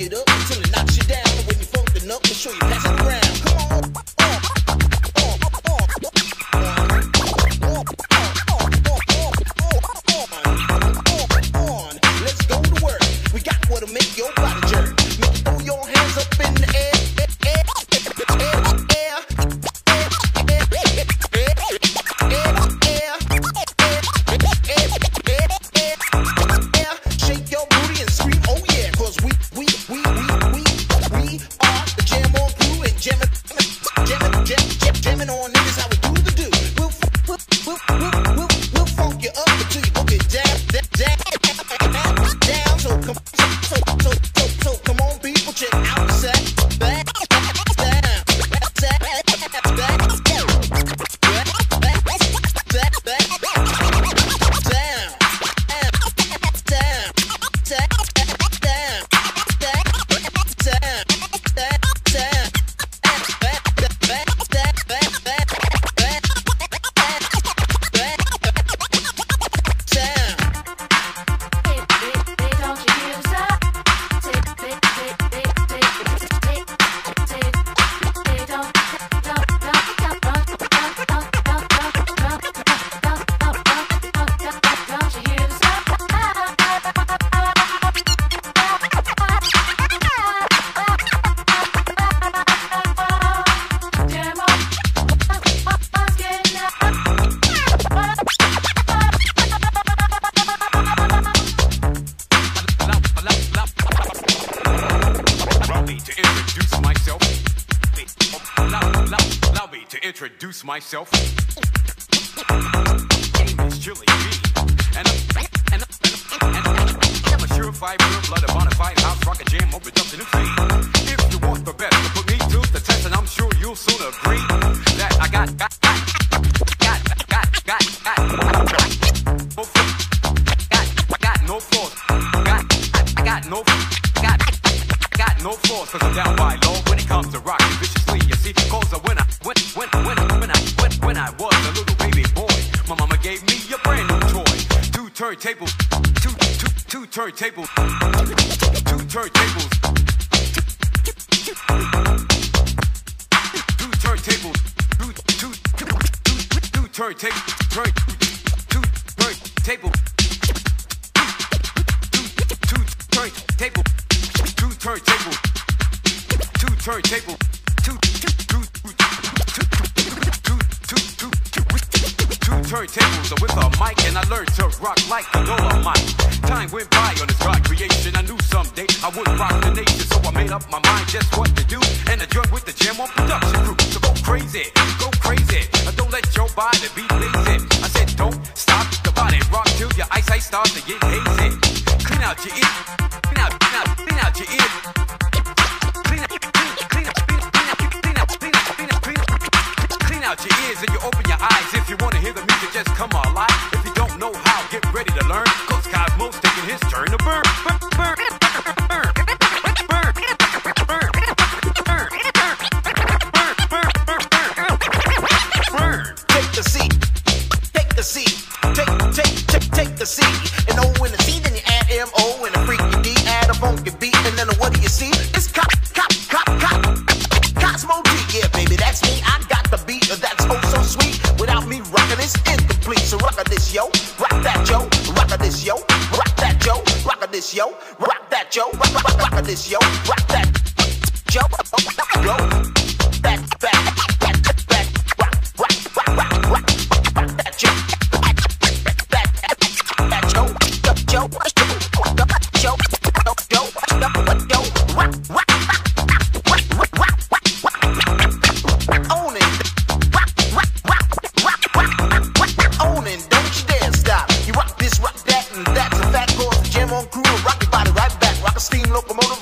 fuck it up till it knocks you down. And when you funkin' up, we'll show you past the ground. Come on. Myself, name is Chili B, and I'm a surefire, pure-blooded, bonafide house rocker jam, open up to new feet. If you want the best, put me to the test, and I'm sure you'll soon agree that I got no flaws, I got no flaws, 'cause I'm down by law when it comes to rocking viciously. You see, 'cause when I was a little baby boy, my mama gave me a brand new toy. Two turntables with a mic, and I learned to rock like a Dolomite. Time went by on this God creation. I knew someday I would rock the nation, so I made up my mind just what to do, and I joined with the Jam On production crew. So go crazy, don't let your body be lazy. I said don't stop the body, rock till your eyesight starts to get hazy. Clean out your ears, clean out your ears. Your ears and you open your eyes. If you want to hear the music, just come alive. If you don't know how, get ready to learn, 'cause Cosmo's taking his turn to burn. Burn. Take the seat. Take the seat. An O in the T, then you add M-O and a freaky D, add a funky beat, and then what do you see? It's Cosmo D. Yeah, baby, that's me. I got the beat, that's oh so sweet. Without me rockin', it's incomplete. So rockin' this, yo, rock that, yo, rockin' this, yo, rock that, yo, rockin' this, yo, rock that, yo, rockin' this, yo, rock that, yo, go, back, rock that, yo, back, yo, rock. Steam locomotive.